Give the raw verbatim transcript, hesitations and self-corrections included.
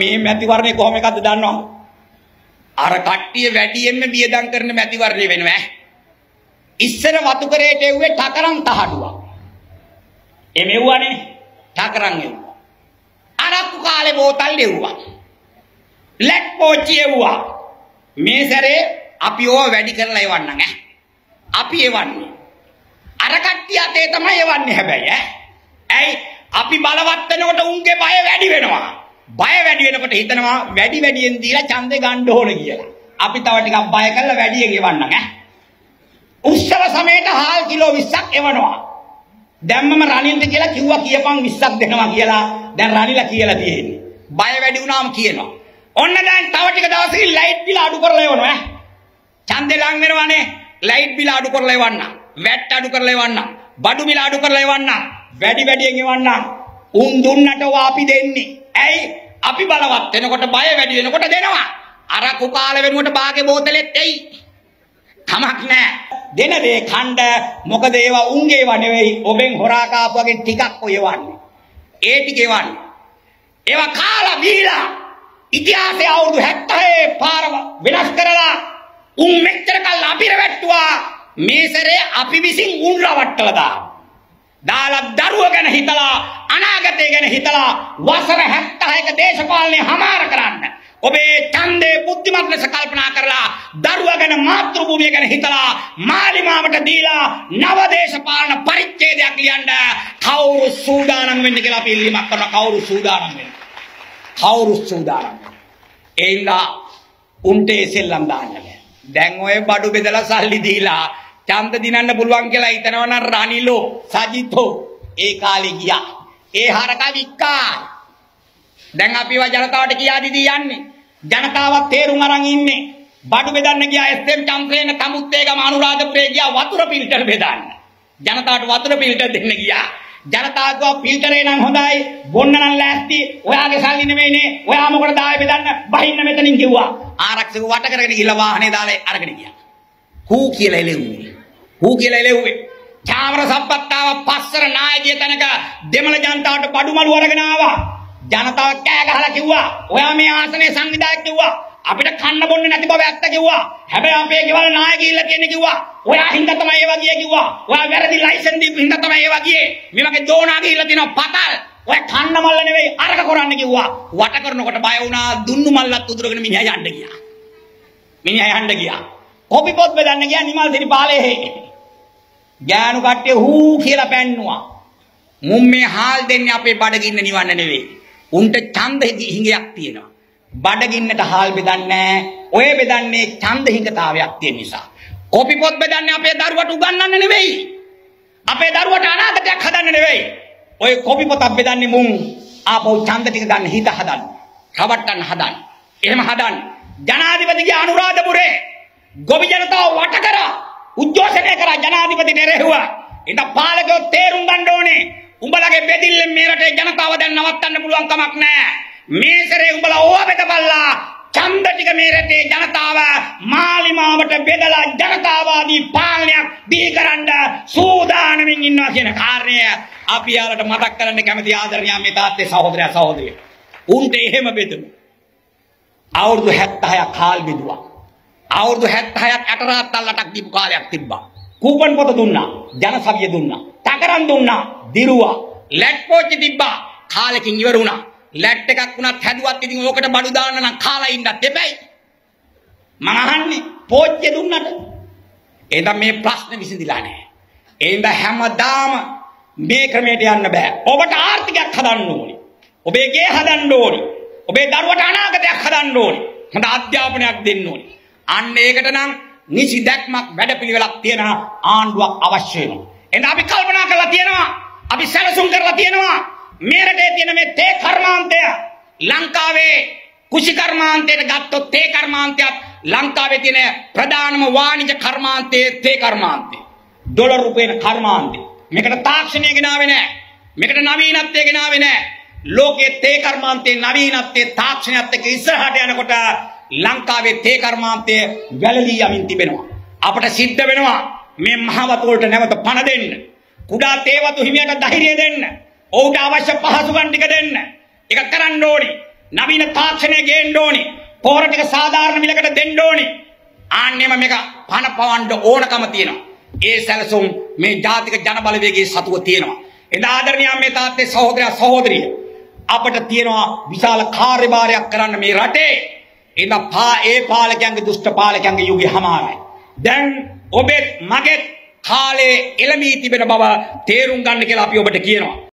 में मैती वारने को हमें का दानो आर काट्टी वैडीएम में बीए दान करने मैती वारने वेनवे इससे न वातु करे एटे हुए ठाकरां तहाडुआ एमे हुआ ने ठाकरां ने आराकु काले बोतल ले हुआ लेट पोचिए हुआ में सरे අපි ඕව වැඩි කරලා එවන්නම් ඈ අපි එවන්නේ අර කට්ටිය අතේ තමයි එවන්නේ හැබැයි ඈ ඇයි අපි බලවත් වෙනකොට උන්ගේ බය වැඩි වෙනවා බය වැඩි වෙනකොට හිතනවා වැඩි වැඩියෙන් දීලා ඡන්දේ ගන්න ඕන කියලා අපි තව ටිකක් බය කරලා වැඩියෙන් එවන්නම් ඈ උත්සව සමයේට හාල් කිලෝ විස්සක් එවනවා දැම්මම රණින්ද කියලා කිව්වා කියපන් විස්සක් දෙනවා කියලා දැන් රණිලා කියලා තියෙන්නේ බය වැඩි වුණාම කියනවා ඔන්න දැන් තව ටික දවසකින් ලයිට් බිල අඩු කරලා එවනවා ඈ Chandel lang merwane, light bill adu karla ewanna, wet adu karla ewanna, badu bill adu karla ewanna, wedi wediyen ewanna, un dunnata owa api denne. Ai api balawath wenakota baya wedi wenakota denawa. Araku kala wenuwata baage bothaleth ei. Kamak naha. Dena de khanda mokada ewa unge ewa newehi, oben hora kaapu wage tikak oy ewanne. E tika ewanne. Ewa kala bila itihase awurudu seventy paara wenas karala. උන් මෙච්චර කල් අපිර වැට්ටුවා මේසරේ අපි විසින් උන් රවට්ටලා දානවා දාලා දරුව ගැන හිතලා අනාගතය ගැන හිතලා වසර seventy-one දේශපාලනය හමාර කරන්න ඔබේ ඡන්දේ බුද්ධිමත් ලෙස කල්පනා කරලා දරුව ගැන මාතෘභූමිය ගැන හිතලා මාලිමාවට දීලා නව දේශපාලන පරිච්ඡේදයක් ලියන්න කවුරු සූදානම් වෙන්නේ කියලා අපි ඉල්ලීමක් කරනවා කවුරු සූදානම් වෙන්නේ කවුරු සූදානම් ඒ ඉඳා උන්ට ඒ සෙල්ලම් දාන්න දැන් ඔය බඩු බෙදලා සල්ලි දීලා ඡන්ද දිනන්න පුළුවන් කියලා හිතනවා නම් රණිලෝ සජිතෝ ඒ කාලේ ගියා ඒ හරක වික්කා දැන් අපිව ජනතාවට කියා දීදී යන්නේ ජනතාවත් තේරුම් අරන් ඉන්නේ බඩු බෙදන්න ගියා එස් එම් කම්පේන තමුත්තේ ගම අනුරාධපුරේ ගියා වතුර පිල්ටර් බෙදන්න ජනතාවට වතුර පිල්ටර් දෙන්න ගියා ජනතාවගේ පිල්ටරේ නම් හොඳයි බොන්න නම් ලෑස්ති ඔයාගේ සල්ලි නෙමෙයිනේ ඔයා මොකට දාය බෙදන්න බහින්න මෙතනින් කිව්වා ආරක්ෂක වට කරගෙන ගිහලා වාහනේ දාලා අරගෙන ගියා හූ කියලා එළෙව්වේ හූ කියලා එළෙව්වේ චාමර සම්පත්තාව පස්සර නායකය තනක දෙමළ ජනතාවට බඩු මඩු අරගෙන ආවා ජනතාව කෑ ගහලා කිව්වා ඔයා මේ ආසනයේ සංවිධායක කිව්වා අපිට කන්න බොන්නේ නැති බව ඇත්ත කිව්වා හැබැයි අපේ ගෙවල් නායකයෙක්ලා කියන්නේ කිව්වා ඔයා හින්දා තමයි ඒවා ගියේ කිව්වා ඔයා වැරදි ලයිසන් දීපු හින්දා තමයි ඒවා ගියේ මේ වගේ දෝනා ගිහිල්ලා දිනවා පතල් ඔය කන්න මල්ල නෙවෙයි අරක කරන්න කිව්වා වට කරනකොට බය වුණා දුන්නු මල්ලත් උදුරගෙන මිනිහා යන්න ගියා මිනිහා යන්න ගියා කොපි පොත් බෙදන්න ගියා නිමල් දිනිපාලේ හේ ගෑනු කට්ටිය හූ කියලා පැන්නුවා මුම් මේ හාල් දෙන්නේ අපේ බඩගින්න නිවන්න නෙවෙයි උන්ට ඡන්ද හිඟයක් තියෙනවා බඩගින්නට හාල් බෙදන්නේ ඔය බෙදන්නේ ඡන්ද හිඟතාවයක් තියෙන නිසා කොපි පොත් බෙදන්නේ අපේ දරුවට උගන්වන්න නෙවෙයි අපේ දරුවට අනාගතයක් හදන්න නෙවෙයි ඔය කොපි පොත් බෙදන්නේ මුන් ආපහු ඡන්ද ටික ගන්න හිත හදන්න රවට්ටන්න හදන්න එහෙම හදන්න ජනාධිපතිගේ අනුරාධපුරේ ගොවි ජනතාව වට කරා උද්ඝෝෂණය කරා ජනාධිපති නෙරෙහුවා ඉතින් පාලකයෝ තේරුම් ගන්න ඕනේ උඹලගේ බෙදිල්ලෙන් මේ රටේ ජනතාව දැන් නවත්තන්න පුළුවන් කමක් නැහැ මේසරේ උඹලා ඕවා බෙදපල්ලා ඡන්ද ටික මේ රටේ ජනතාව මාලිමාවට බෙදලා ජනතාවාදී පාලනයක් දීකරන්න සූදානමින් ඉන්නවා කියන කාරණය අපි යාලට මතක් කරන්න කැමති ආදරණීය මේ තාත්තේ සහෝදරයා සහෝදරිය උන්ට එහෙම බෙදුණු අවුරුදු seventy-six කාල් බෙදුවා අවුරුදු seventy-six අටරාත් අල්ලටක් දීපු කාලයක් තිබ්බා කූපන් පොත දුන්නා ජනසභිය දුන්නා තකරන් දුන්නා දිරුවා ලැට් පෝච්චි තිබ්බා කාලෙකින් ඉවර වුණා ලැට් එකක් වුණත් හැදුවත් ඉතින් ඕකට බඩු දාන්න නම් කාලා ඉන්නත් දෙපැයි මම අහන්නේ පෝච්චිය දුන්නට එහෙනම් මේ ප්‍රශ්නේ විසඳිලා නැහැ එහෙනම් හැමදාම මේ ක්‍රමයට යන්න බෑ ඔබට ආර්ථිකයක් හදන්න ඕනේ ඔබේ ගේ හදන්න ඕනේ ඔබේ දරුවට අනාගතයක් හදන්න ඕනේ හොඳ අධ්‍යාපනයක් දෙන්න ඕනේ අන්න ඒකට නම් නිසි දැක්මක් වැඩපිළිවෙලක් තියෙන ආණ්ඩුවක් අවශ්‍ය වෙනවා එහෙනම් අපි කල්පනා කරලා තියෙනවා අපි සැලසුම් කරලා තියෙනවා මේ රටේ තියෙන මේ තේ කර්මාන්තය ලංකාවේ කුෂි කර්මාන්තයට ගත්තොත් තේ කර්මාන්තයත් ලංකාවේ තියෙන ප්‍රධානම වාණිජ කර්මාන්තයේ තේ කර්මාන්තය ඩොලර් රුපියල් කර්මාන්තය මේකට තාක්ෂණය ගෙනාවේ නැහැ මේකට නවීනත්වය ගෙනාවේ නැහැ ලෝකයේ තේ කර්මාන්තයේ නවීනත්වයේ තාක්ෂණයත් එක්ක ඉස්සරහට යනකොට ලංකාවේ තේ කර්මාන්තය වැළලී යමින් තිබෙනවා අපට සිද්ධ වෙනවා මේ මහවතු වලට නැවත පණ දෙන්න කුඩා තේ වතු හිමියන්ට ධෛර්යය දෙන්න ඔවුන්ට අවශ්‍ය පහසුකම් ටික දෙන්න. ඒක කරන්න ඕනි. නවීන තාක්ෂණයේ ගේන්න ඕනේ. පොහොර ටික සාධාරණ මිලකට දෙන්න ඕනේ. ආන්නෙම මේක පණ පවන්න ඕනකම තියෙනවා. ඒ සැලසුම් මේ ජාතික ජනබලවේගයේ සතුව තියෙනවා. එදා ආදරණීය මේ තාත්තේ සහෝදරයා සහෝදරිය අපට තියෙනවා විශාල කාර්යභාරයක් කරන්න මේ රටේ. එදා පා ඒ පාලකයන්ගේ දුෂ්ට පාලකයන්ගේ යුගයේ හැමාරයි. දැන් ඔබෙත් මගෙත් කාලේ එළඹී තිබෙන බව තේරුම් ගන්න කියලා අපි ඔබට කියනවා.